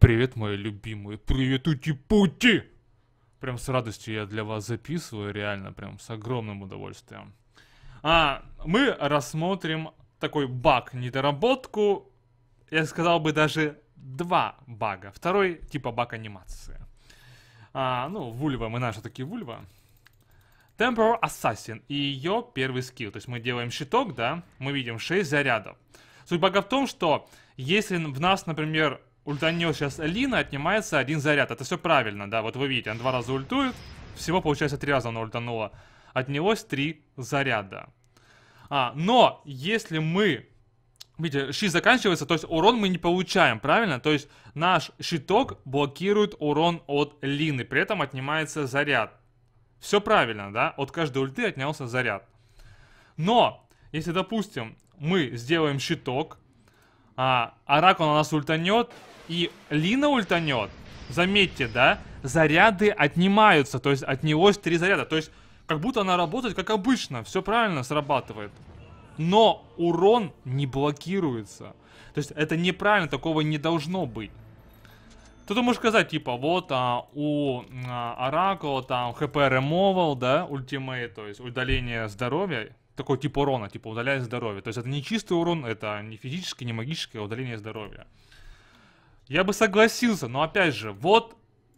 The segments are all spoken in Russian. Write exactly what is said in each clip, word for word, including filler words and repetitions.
Привет, мои любимые. Привет, ути-пути! Прям с радостью я для вас записываю, реально, прям с огромным удовольствием. А, мы рассмотрим такой баг, недоработку. Я сказал бы даже два бага. Второй типа баг анимации. А, ну, вульва, мы наши такие вульва. Temporal Assassin и ее первый скилл. То есть мы делаем щиток, да, мы видим шесть зарядов. Суть бага в том, что если в нас, например, ультанил сейчас Лина, отнимается один заряд. Это все правильно, да, вот вы видите, он два раза ультует. Всего, получается, три раза она ультанула. Отнялось три заряда. А, но если мы... Видите, щит заканчивается, то есть урон мы не получаем, правильно? То есть наш щиток блокирует урон от Лины, при этом отнимается заряд. Все правильно, да? От каждой ульты отнялся заряд. Но, если, допустим, мы сделаем щиток, а, Оракул на нас ультанет, и Лина ультанет, заметьте, да? Заряды отнимаются, то есть отнялось три заряда. То есть, как будто она работает, как обычно, все правильно срабатывает. Но урон не блокируется. То есть, это неправильно, такого не должно быть. Кто-то может сказать, типа, вот а, у а, Оракула там хп ремовал, да, ультимейт, то есть удаление здоровья, такой тип урона, типа удаляет здоровье. То есть это не чистый урон, это не физический, не магический, а удаление здоровья. Я бы согласился, но опять же, вот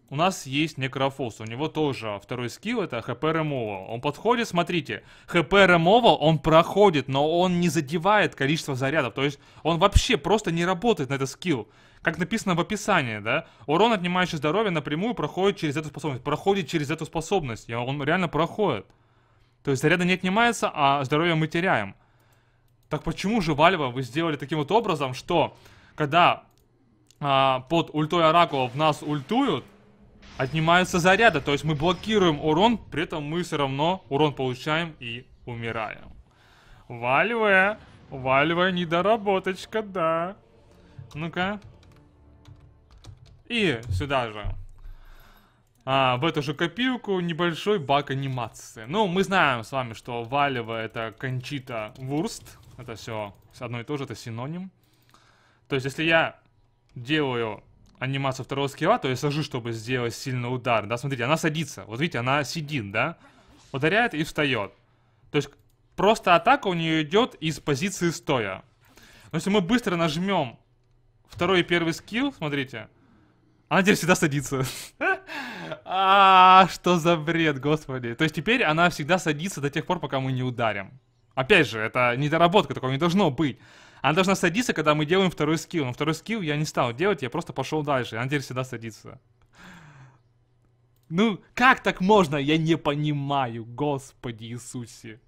у нас есть Некрофос, у него тоже второй скилл, это хп ремовал. Он подходит, смотрите, хп ремовал, он проходит, но он не задевает количество зарядов, то есть он вообще просто не работает на этот скилл. Как написано в описании, да? Урон, отнимающий здоровье, напрямую проходит через эту способность. Проходит через эту способность. И он реально проходит. То есть заряда не отнимается, а здоровье мы теряем. Так почему же, Вальва, вы сделали таким вот образом, что когда а, под ультой Оракула в нас ультуют, отнимаются заряды. То есть мы блокируем урон, при этом мы все равно урон получаем и умираем. Вальва, Вальва, недоработочка, да. Ну-ка. И сюда же, а, в эту же копилку, небольшой баг анимации. Ну, мы знаем с вами, что Вальва — это Кончита Вурст. Это все одно и то же, это синоним. То есть, если я делаю анимацию второго скилла, то я сажу, чтобы сделать сильный удар. Да, смотрите, она садится. Вот видите, она сидит, да? Ударяет и встает. То есть, просто атака у нее идет из позиции стоя. Но если мы быстро нажмем второй и первый скилл, смотрите... Она теперь всегда садится. А, что за бред, господи. То есть теперь она всегда садится до тех пор, пока мы не ударим. Опять же, это недоработка, такого не должно быть. Она должна садиться, когда мы делаем второй скилл. Но второй скилл я не стал делать, я просто пошел дальше. Она теперь всегда садится. Ну, как так можно? Я не понимаю, господи Иисусе.